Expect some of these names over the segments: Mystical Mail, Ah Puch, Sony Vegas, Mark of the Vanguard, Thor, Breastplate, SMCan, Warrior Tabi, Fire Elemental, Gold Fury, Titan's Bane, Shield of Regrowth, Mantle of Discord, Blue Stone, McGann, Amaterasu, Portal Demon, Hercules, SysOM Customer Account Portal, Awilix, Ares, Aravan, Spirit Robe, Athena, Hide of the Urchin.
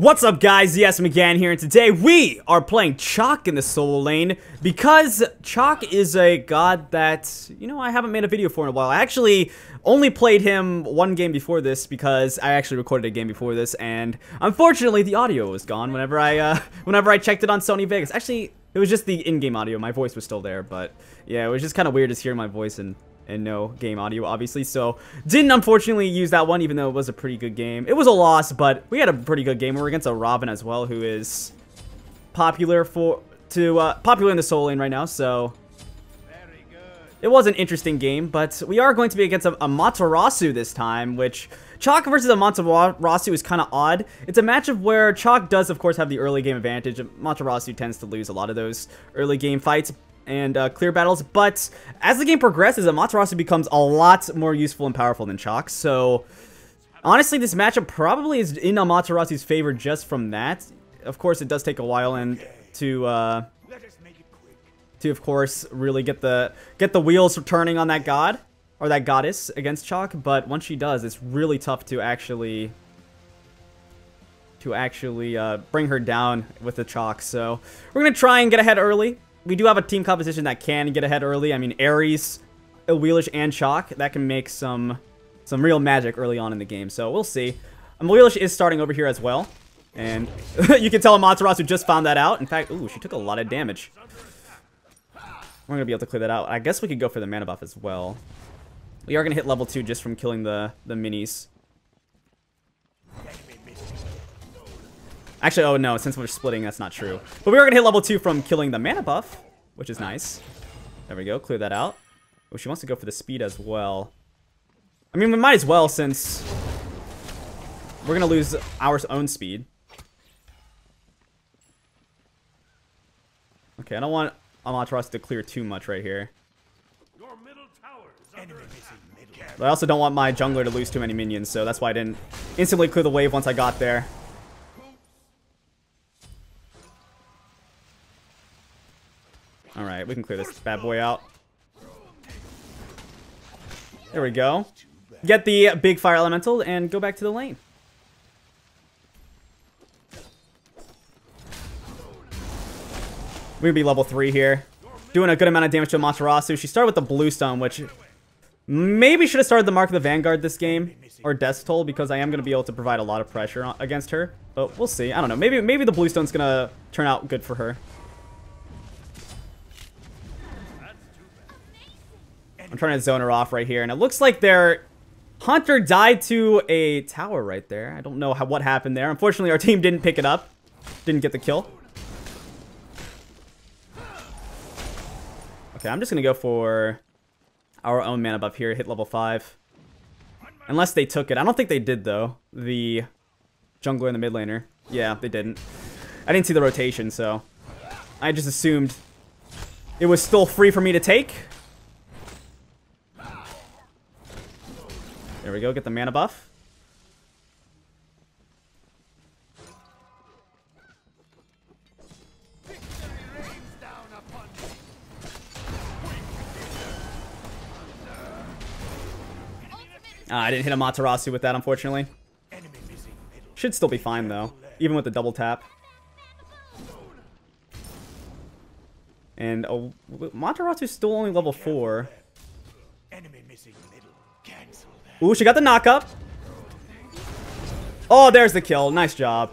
What's up, guys? Yes, McGann here, and today we are playing Chaac in the solo lane because Chaac is a god that, you know, I haven't made a video for in a while. I actually only played him one game before this because I actually recorded a game before this, and unfortunately the audio was gone whenever I checked it on Sony Vegas. Actually, it was just the in-game audio. My voice was still there, but yeah, it was just kind of weird just hearing my voice and no game audio, obviously, so didn't unfortunately use that one, even though it was a pretty good game. It was a loss, but we had a pretty good game. We were against Aravan as well, who is popular in the solo lane right now, so very good. It was an interesting game, but we are going to be against Amaterasu this time, which Chaac versus Amaterasu is kind of odd. It's a matchup where Chaac does, of course, have the early game advantage. Amaterasu tends to lose a lot of those early game fights and clear battles, but as the game progresses, Amaterasu becomes a lot more useful and powerful than Chaac, so honestly, this matchup probably is in Amaterasu's favor just from that. Of course, it does take a while and to of course, really get the wheels turning on that god, or that goddess against Chaac, but once she does, it's really tough to actually bring her down with the Chaac, so we're gonna try and get ahead early. We do have a team composition that can get ahead early. I mean, Ares, Awilix, and Chaac. That can make some real magic early on in the game. So we'll see. Awilix is starting over here as well. And you can tell Amaterasu just found that out. In fact, ooh, she took a lot of damage. We're going to be able to clear that out. I guess we could go for the mana buff as well. We are going to hit level 2 just from killing the minis. Actually, oh no, since we're splitting, that's not true. But we are going to hit level 2 from killing the mana buff, which is nice. There we go, clear that out. Oh, she wants to go for the speed as well. I mean, we might as well since we're going to lose our own speed. Okay, I don't want Amaterasu to clear too much right here. But I also don't want my jungler to lose too many minions, so that's why I didn't instantly clear the wave once I got there. Alright, we can clear this bad boy out. There we go. Get the big fire elemental and go back to the lane. We're going to be level 3 here. Doing a good amount of damage to Amaterasu. She started with the Blue Stone, which maybe should have started the Mark of the Vanguard this game. Or Death Toll, because I am going to be able to provide a lot of pressure against her. But we'll see. I don't know. Maybe the Blue Stone's going to turn out good for her. I'm trying to zone her off right here, and it looks like their hunter died to a tower right there. I don't know what happened there. Unfortunately, our team didn't pick it up. Didn't get the kill. Okay, I'm just going to go for our own mana buff here. Hit level 5. Unless they took it. I don't think they did, though. The jungler and the mid laner. Yeah, they didn't. I didn't see the rotation, so I just assumed it was still free for me to take. There we go, get the mana buff. I didn't hit Amaterasu with that, unfortunately. Should still be fine, though, even with the double tap. And Amaterasu's still only level 4. Ooh, she got the knock up. Oh, there's the kill. Nice job.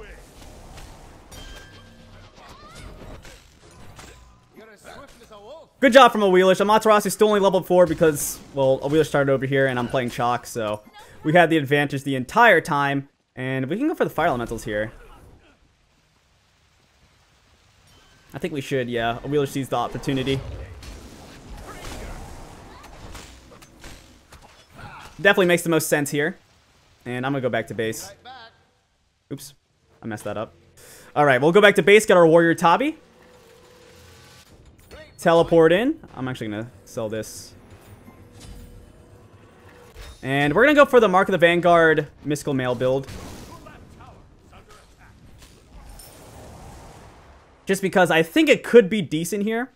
Good job from Awilix. Amaterasu is still only level 4 because, well, Awilix started over here and I'm playing Chaac, so we had the advantage the entire time. And we can go for the Fire Elementals here. I think we should, yeah. Awilix sees the opportunity. Definitely makes the most sense here. And I'm going to go back to base. Oops. I messed that up. Alright, we'll go back to base, get our Warrior Tabi. Teleport in. I'm actually going to sell this. And we're going to go for the Mark of the Vanguard Mystical Mail build. Just because I think it could be decent here.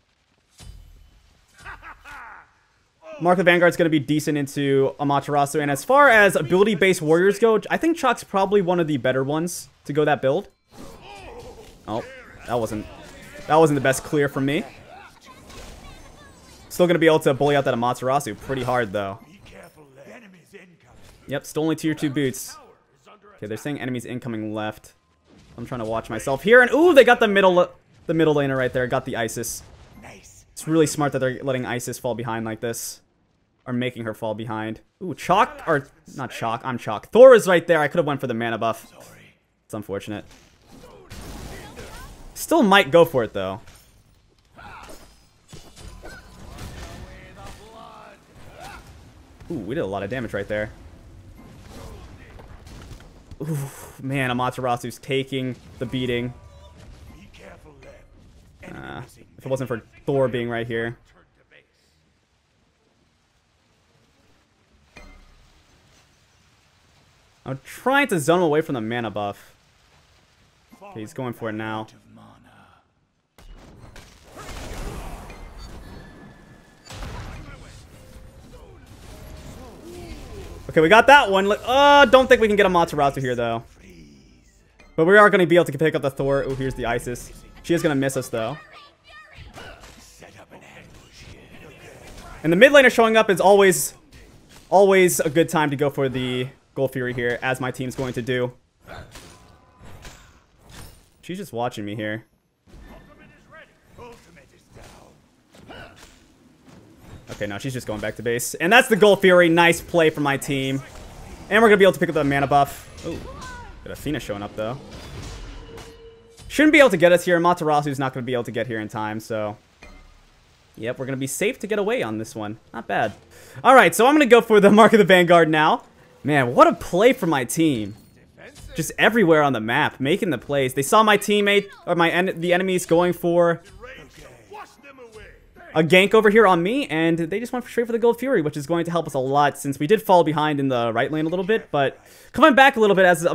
Mark of the Vanguard's going to be decent into Amaterasu, and as far as ability-based warriors go, I think Chaac's probably one of the better ones to go that build. Oh, that wasn't the best clear from me. Still gonna be able to bully out that Amaterasu pretty hard though. Yep, still only tier 2 boots. Okay, they're saying enemies incoming left. I'm trying to watch myself here, and ooh, they got the middle laner right there. Got the Isis. It's really smart that they're letting Isis fall behind like this. Or making her fall behind. Ooh, Chaac, or not Chaac, I'm Chaac. Thor is right there. I could have went for the mana buff. It's unfortunate. Still might go for it though. Ooh, we did a lot of damage right there. Ooh, man, Amaterasu's taking the beating. If it wasn't for Thor being right here. I'm trying to zone him away from the mana buff. Okay, he's going for it now. Okay, we got that one. Don't think we can get Amaterasu here, though. But we are going to be able to pick up the Thor. Oh, here's the Isis. She is going to miss us, though. And the mid laner showing up is always a good time to go for the Gold Fury here, as my team's going to do. She's just watching me here. Okay, now she's just going back to base. And that's the Gold Fury. Nice play from my team. And we're going to be able to pick up the mana buff. Oh, got Athena showing up, though. Shouldn't be able to get us here. Materasu's not going to be able to get here in time, so... Yep, we're going to be safe to get away on this one. Not bad. All right, so I'm going to go for the Mark of the Vanguard now. Man, what a play for my team. Just everywhere on the map, making the plays. They saw my teammate, or the enemies going for a gank over here on me, and they just went straight for the Gold Fury, which is going to help us a lot since we did fall behind in the right lane a little bit, but coming back a little bit as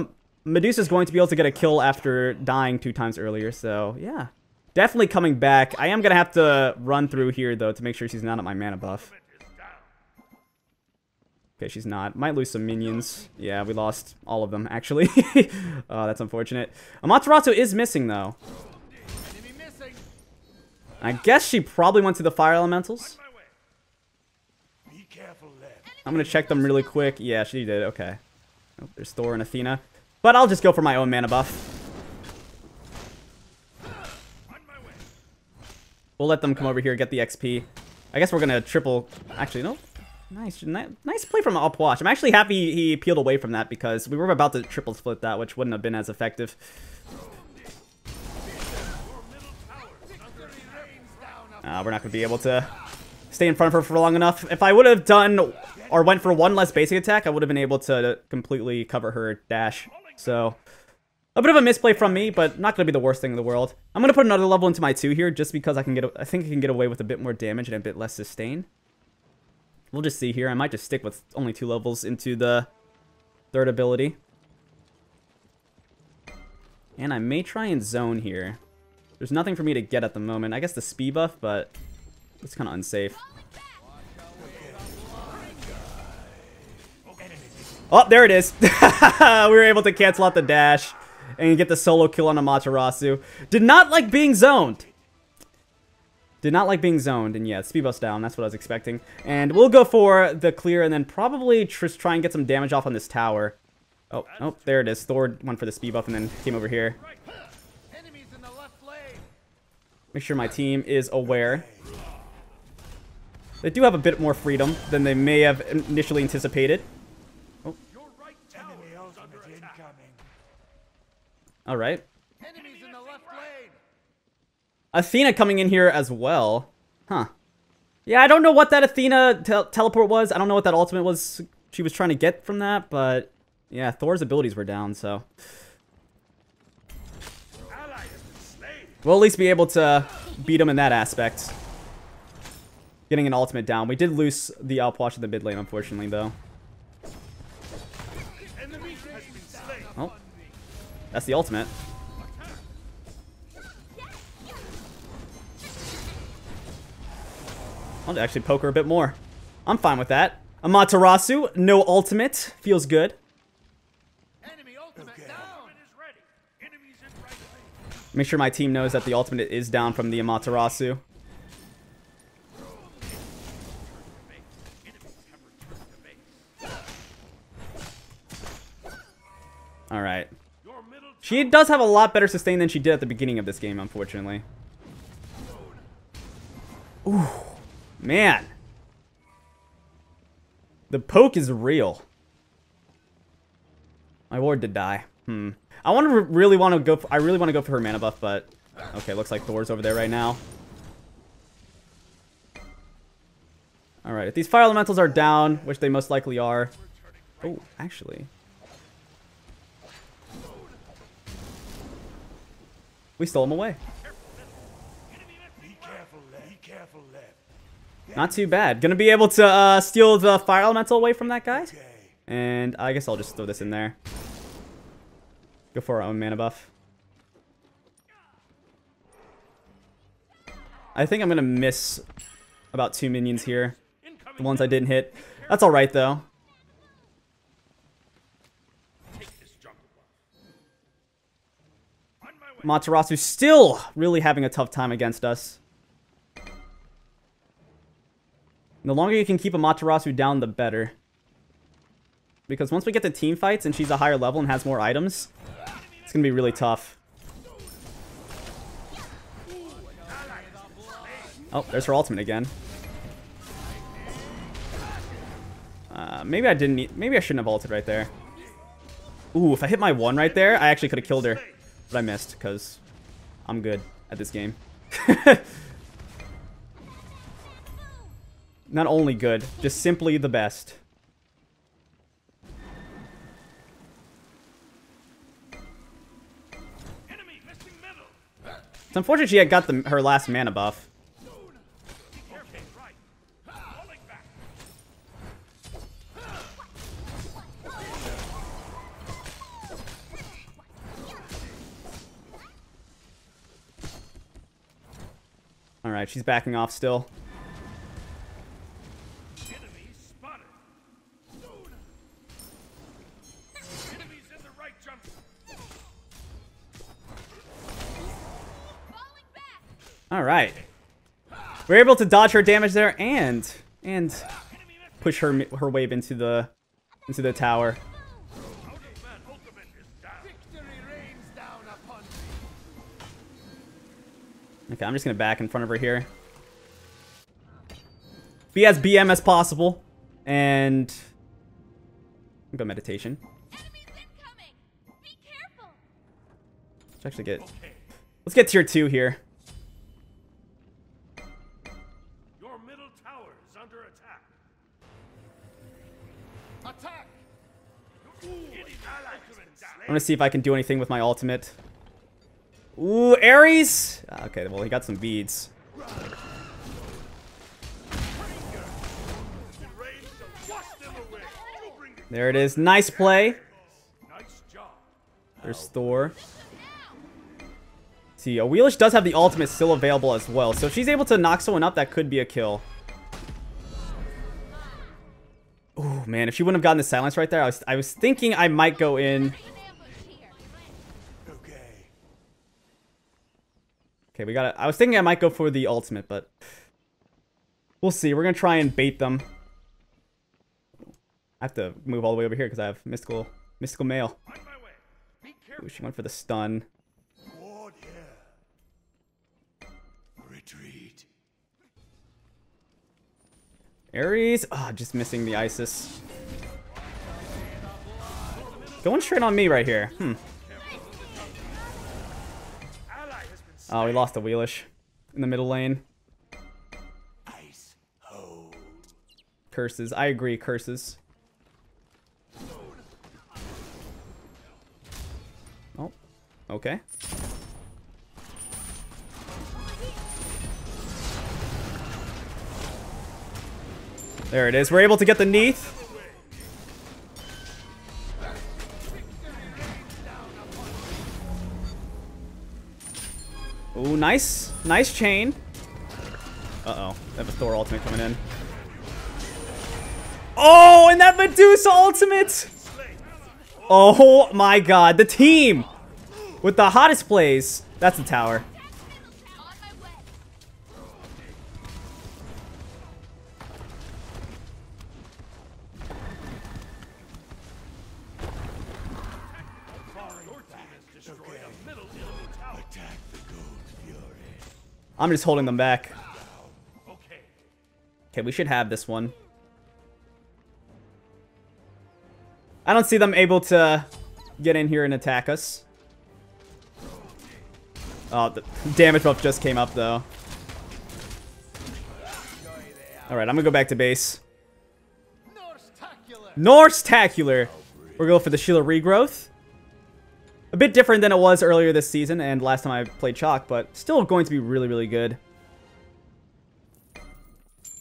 Medusa's going to be able to get a kill after dying 2 times earlier, so yeah. Definitely coming back. I am going to have to run through here, though, to make sure she's not at my mana buff. Okay, she's not. Might lose some minions. Yeah, we lost all of them, actually. That's unfortunate. Amaterasu is missing, though. I guess she probably went to the Fire Elementals. I'm going to check them really quick. Yeah, she did. Okay. Oh, there's Thor and Athena. But I'll just go for my own mana buff. We'll let them come over here, get the XP. I guess we're going to triple... Actually, no. Nice play from Ah Puch. I'm actually happy he peeled away from that because we were about to triple split that, which wouldn't have been as effective. We're not going to be able to stay in front of her for long enough. If I would have done or went for one less basic attack, I would have been able to completely cover her dash. So, a bit of a misplay from me, but not going to be the worst thing in the world. I'm going to put another level into my 2 here just because I think I can get away with a bit more damage and a bit less sustain. We'll just see here. I might just stick with only 2 levels into the 3rd ability. And I may try and zone here. There's nothing for me to get at the moment. I guess the speed buff, but it's kind of unsafe. Oh, there it is. We were able to cancel out the dash and get the solo kill on Amaterasu. Did not like being zoned. Did not like being zoned. And yeah, speed buff's down. That's what I was expecting. And we'll go for the clear and then probably just try and get some damage off on this tower. Oh, there it is. Thor went for the speed buff and then came over here. Make sure my team is aware. They do have a bit more freedom than they may have initially anticipated. Oh. All right. Athena coming in here as well. Huh. Yeah, I don't know what that Athena teleport was. I don't know what that ultimate was she was trying to get from that, but yeah, Thor's abilities were down, so... We'll at least be able to beat him in that aspect. Getting an ultimate down. We did lose the Ah Puch in the mid lane, unfortunately, though. Oh. That's the ultimate. I'll actually poke her a bit more. I'm fine with that. Amaterasu, no ultimate. Feels good. Make sure my team knows that the ultimate is down from the Amaterasu. Alright. She does have a lot better sustain than she did at the beginning of this game, unfortunately. Ooh, man. The poke is real. My ward did die. Hmm. I really want to go for her mana buff, but okay, looks like Thor's over there right now. All right, if these fire elementals are down, which they most likely are. Oh, actually, we stole him away. Not too bad. Gonna be able to steal the fire elemental away from that guy. And I guess I'll just throw this in there. Go for our own mana buff. I think I'm gonna miss about 2 minions here. The ones I didn't hit. That's alright though. Materasu's still really having a tough time against us. The longer you can keep Amaterasu down, the better. Because once we get to team fights and she's a higher level and has more items, it's going to be really tough. Oh, there's her ultimate again. Maybe I didn't need... Maybe I shouldn't have ulted right there. Ooh, if I hit my one right there, I actually could have killed her. But I missed, because I'm good at this game. Not only good, just simply the best. It's unfortunate she had got her last mana buff. Alright, she's backing off still. All right, we're able to dodge her damage there and push her wave into the tower. Okay, I'm just gonna back in front of her here. Be as BM as possible, and I'll go meditation. Be careful. Let's actually get. Let's get tier 2 here. I'm gonna see if I can do anything with my ultimate. Ooh, Ares! Okay, well, he got some beads. There it is. Nice play. There's Thor. See, Awilix does have the ultimate still available as well. So if she's able to knock someone up, that could be a kill. Ooh, man, if she wouldn't have gotten the silence right there, I was thinking I might go in. Okay, we got it. I was thinking I might go for the ultimate, but we'll see. We're going to try and bait them. I have to move all the way over here because I have mystical mail. Ooh, she went for the stun. Retreat. Ares. Ah, oh, just missing the Isis. Going straight on me right here. Hmm. Oh, we lost Awilix in the middle lane. Ice hole. Curses. I agree, curses. Oh, okay. There it is. We're able to get the Neith. Ooh, nice. Nice chain. Uh-oh. I have a Thor ultimate coming in. Oh, and that Medusa ultimate! Oh my god. The team! with the hottest plays. That's the tower. I'm just holding them back. Okay, we should have this one. I don't see them able to get in here and attack us. Oh, the damage buff just came up, though. Alright, I'm gonna go back to base. Norse-tacular! We're going for the Shield of Regrowth. A bit different than it was earlier this season and last time I played Chaac, but still going to be really, really good.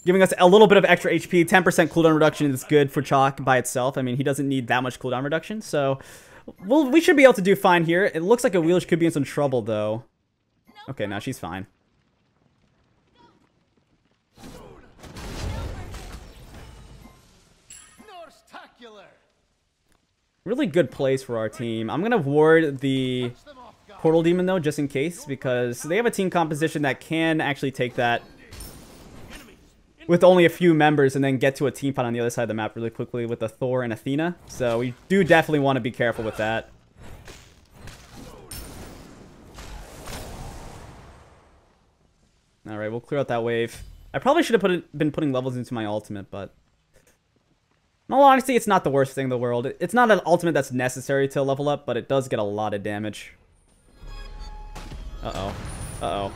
Giving us a little bit of extra HP. 10% cooldown reduction is good for Chaac by itself. I mean, he doesn't need that much cooldown reduction, so we should be able to do fine here. It looks like Awilix could be in some trouble, though. Okay, now she's fine. Really good plays for our team. I'm going to ward the Portal Demon, though, just in case, because they have a team composition that can actually take that with only a few members and then get to a team fight on the other side of the map really quickly with a Thor and Athena. So we do definitely want to be careful with that. Alright, we'll clear out that wave. I probably should have been putting levels into my ultimate, but in all honesty, it's not the worst thing in the world. It's not an ultimate that's necessary to level up, but it does get a lot of damage. Uh-oh. Uh-oh.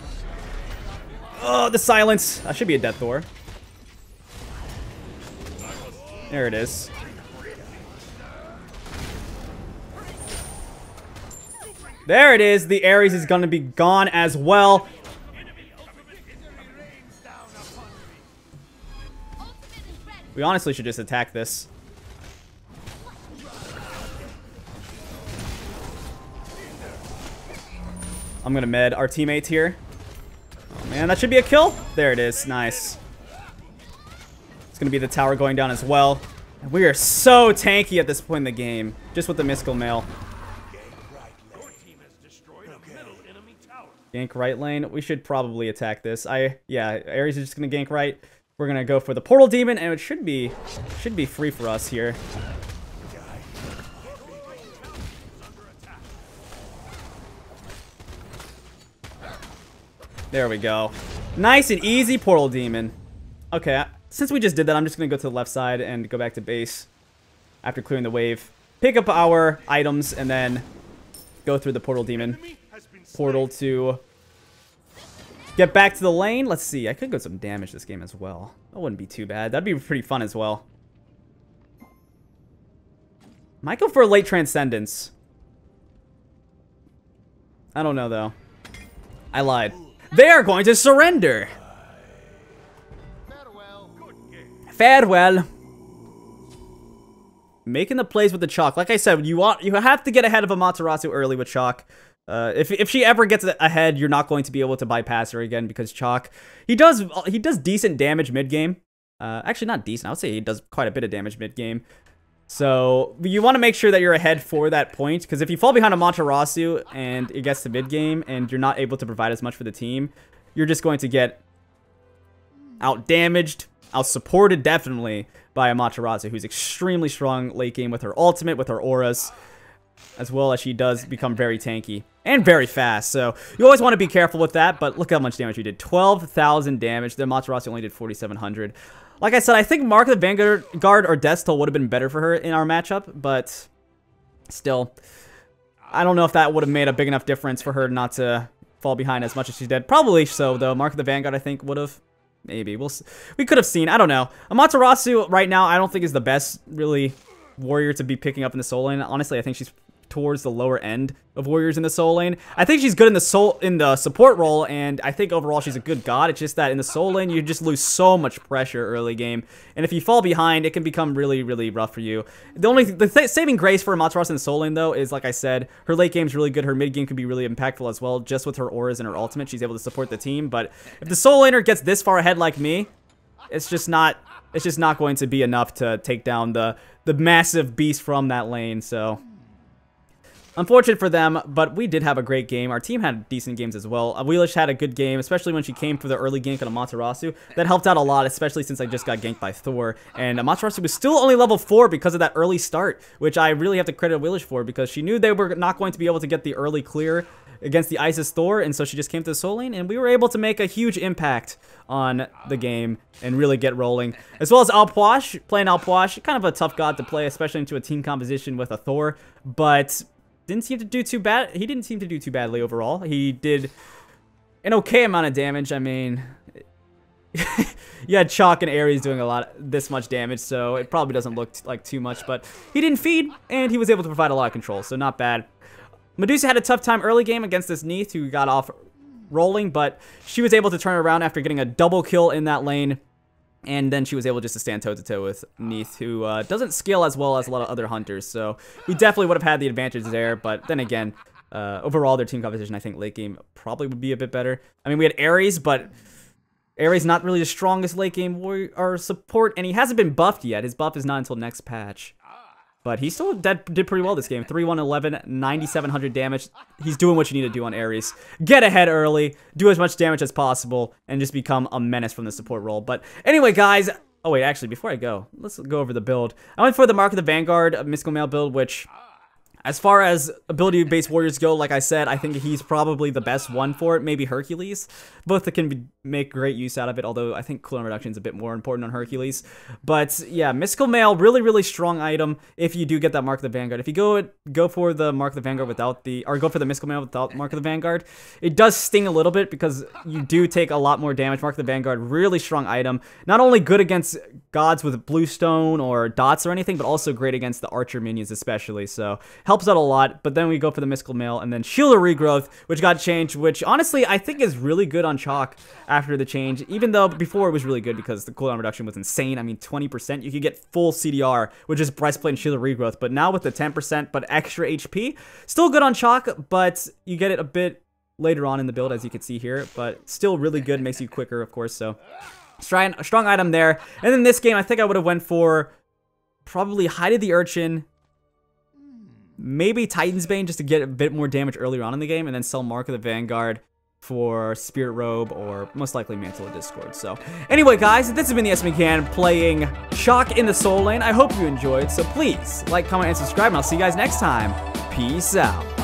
Oh, the silence! That should be a dead Thor. There it is. There it is! The Ares is gonna be gone as well. We honestly should just attack this. I'm gonna med our teammates here. Oh man, that should be a kill. There it is, nice. It's gonna be the tower going down as well. And we are so tanky at this point in the game, just with the Mystical Mail. Gank right lane. We should probably attack this. Yeah, Ares is just gonna gank right. We're gonna go for the Portal Demon, and it should be free for us here. There we go. Nice and easy, Portal Demon. Okay, since we just did that, I'm just gonna go to the left side and go back to base after clearing the wave. Pick up our items and then go through the Portal Demon. Portal to get back to the lane. Let's see. I could go some damage this game as well. That wouldn't be too bad. That'd be pretty fun as well. Might go for a late Transcendence. I don't know, though. I lied. They are going to surrender. Farewell. Farewell. Making the plays with the Chaac. Like I said, you have to get ahead of Amaterasu early with Chaac. If she ever gets ahead, you're not going to be able to bypass her again because Chaac, he does decent damage mid game. Actually, not decent. I would say he does quite a bit of damage mid game. So you want to make sure that you're ahead for that point, because if you fall behind Amaterasu and it gets to mid game and you're not able to provide as much for the team, you're just going to get out damaged, out supported definitely by Amaterasu, who's extremely strong late game with her ultimate, with her auras, as well as she does become very tanky and very fast. So you always want to be careful with that, but look how much damage we did. 12,000 damage. The Amaterasu only did 4,700. Like I said, I think Mark of the Vanguard or Death Toll would have been better for her in our matchup, but still, I don't know if that would have made a big enough difference for her not to fall behind as much as she did. Probably so, though. Mark of the Vanguard, I think, would have. Maybe. We could have seen. I don't know. Amaterasu right now, I don't think is the best, really, warrior to be picking up in the soul lane. Honestly, I think she's towards the lower end of warriors in the soul lane. I think she's good in the support role, and I think overall she's a good god. It's just that in the soul lane you just lose so much pressure early game, and if you fall behind it can become really, really rough for you. The only saving grace for Amaterasu in the soul lane, though, is, like I said, her late game's really good. Her mid game could be really impactful as well, just with her auras and her ultimate. She's able to support the team, but if the soul laner gets this far ahead like me, it's just not going to be enough to take down the massive beast from that lane. So Unfortunate for them, but we did have a great game. Our team had decent games as well. Awilix had a good game, especially when she came for the early gank on Amaterasu. That helped out a lot, especially since I just got ganked by Thor. And Amaterasu was still only level 4 because of that early start, which I really have to credit Awilix for, because she knew they were not going to be able to get the early clear against the Isis Thor, and so she just came to the soul lane, and we were able to make a huge impact on the game and really get rolling. As well as Ah Puch, playing Ah Puch, kind of a tough god to play, especially into a team composition with a Thor, but didn't seem to do too bad. He didn't seem to do too badly overall. He did an okay amount of damage. I mean, yeah, Chaac and Ares doing a lot, this much damage, so it probably doesn't look like too much, but he didn't feed, and he was able to provide a lot of control, so not bad. Medusa had a tough time early game against this Neith, who got off rolling, but she was able to turn around after getting a double kill in that lane. And then she was able just to stand toe-to-toe with Neith, who doesn't scale as well as a lot of other hunters. So we definitely would have had the advantage there. But then again, overall, their team composition, I think late game probably would be a bit better. I mean, we had Ares, but Ares not really the strongest late game warrior or support. And he hasn't been buffed yet. His buff is not until next patch. But he still did pretty well this game. 3-1-11, 9,700 damage. He's doing what you need to do on Ares. Get ahead early, do as much damage as possible, and just become a menace from the support role. But anyway, guys. Oh, wait, actually, before I go, let's go over the build. I went for the Mark of the Vanguard Mystical Mail build, which, as far as ability-based warriors go, like I said, I think he's probably the best one for it. Maybe Hercules. Both can make great use out of it, although I think cooldown reduction is a bit more important on Hercules. But yeah, Mystical Mail, really, really strong item if you do get that Mark of the Vanguard. If you go for the Mark of the Vanguard without the, or go for the Mystical Mail without Mark of the Vanguard, it does sting a little bit because you do take a lot more damage. Mark of the Vanguard, really strong item. Not only good against gods with Blue Stone or dots or anything, but also great against the archer minions especially. So helps out a lot, but then we go for the Mystical Mail and then Shield of Regrowth, which got changed, which honestly I think is really good on Chaac after the change, even though before it was really good because the cooldown reduction was insane. I mean, 20%, you could get full CDR, which is Breastplate and Shield of Regrowth, but now with the 10% but extra HP, still good on Chaac, but you get it a bit later on in the build, as you can see here, but still really good, makes you quicker, of course, so strong item there. And then this game, I think I would have went for probably Hide of the Urchin, maybe Titan's Bane just to get a bit more damage earlier on in the game, and then sell Mark of the Vanguard for Spirit Robe or most likely Mantle of Discord. So anyway, guys, this has been the SMCan playing Chaac in the soul lane. I hope you enjoyed, so please like, comment, and subscribe, and I'll see you guys next time. Peace out.